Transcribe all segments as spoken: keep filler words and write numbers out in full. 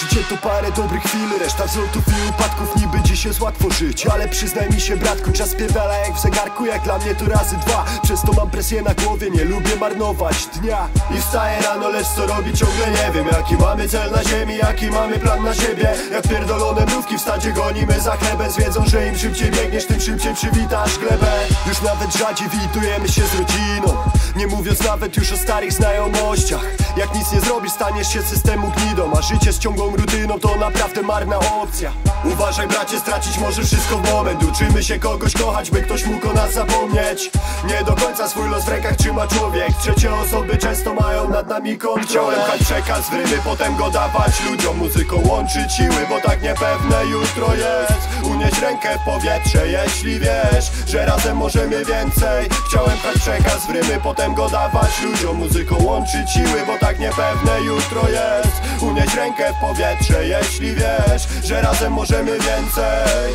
Życie to parę dobrych chwil, reszta wzlotów i upadków. Niby dziś jest łatwo żyć, ale przyznaj mi się bratku, czas pierdala jak w zegarku, jak dla mnie to razy dwa. Przez to mam presję na głowie, nie lubię marnować dnia. I wstaję rano, lecz co robić ciągle nie wiem. Jaki mamy cel na ziemi, jaki mamy plan na siebie. Jak pierdolone mrówki w stadzie gonimy za chlebem, z wiedzą, że im szybciej biegniesz, tym szybciej przywitasz glebę. Już nawet rzadziej widujemy się z rodziną, nie mówiąc nawet już o starych znajomościach. Jak nic nie zrobisz, staniesz się systemu gnidą, a życie z ciągłą rutyną to naprawdę marna opcja. Uważaj bracie, stracić możesz wszystko w moment. Uczymy się kogoś kochać, by ktoś mógł o nas zapomnieć. Nie do końca swój los w rękach trzyma człowiek, trzecie osoby często mają nad nami kontrolę. Chciałem pchać przekaz w rymy, potem go dawać ludziom, muzyką łączyć siły, bo tak niepewne jutro jest. Unieś rękę w powietrze, jeśli wiesz, że razem możemy więcej. Chciałem pchać przekaz w rymy, potem go dawać ludziom, muzyką łączyć siły, bo tak niepewne jutro jest. Unieś rękę w powietrze, jeśli wiesz, że razem możemy więcej.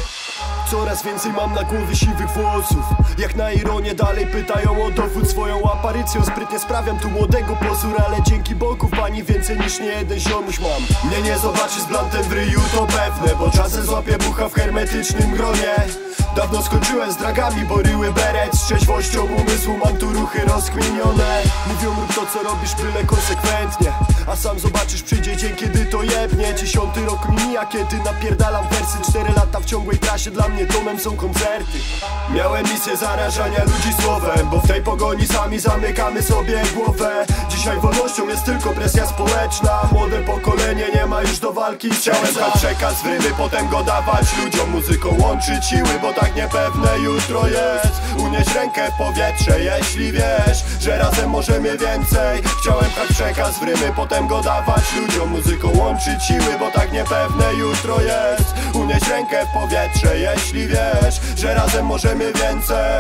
Coraz więcej mam na głowie siwych włosów. Jak na ironię dalej pytają o dowód. Swoją aparycją sprytnie sprawiam tu młodego posur, ale dzięki Bogu w bani więcej niż nie jeden ziomuś mam. Mnie nie zobaczy z blantem w ryju, to pewne, bo czasem złapię bucha w hermetycznym gronie. Dawno skończyłem z dragami, bo ryły beret. Z trzeźwością umysłu mam tu ruchy rozkminione. Mówią rób to co robisz, byle konsekwentnie, a sam zobaczysz przyjdzie dzień, kiedy to jebnie. Dziesiąty rok mi mija, kiedy napierdalam wersy. Cztery lata w ciągłej trasie, dla mnie domem są koncerty. Miałem misję zarażania ludzi słowem, bo w tej pogoni sami zamykamy sobie głowę. Dzisiaj wolnością jest tylko presja społeczna, młode pokolenie nie ma już do walki. Chciałem dać przekaz w rymy, potem go dawać ludziom, muzyką łączyć siły, bo tak niepewne jutro jest. Unieś rękę w powietrze, jeśli wiesz, że razem możemy więcej. Chciałem dać przekaz w rymy, potem go dawać ludziom, muzyką łączyć siły, bo tak niepewne jutro jest. Unieś rękę w powietrze, jeśli wiesz, że razem możemy więcej.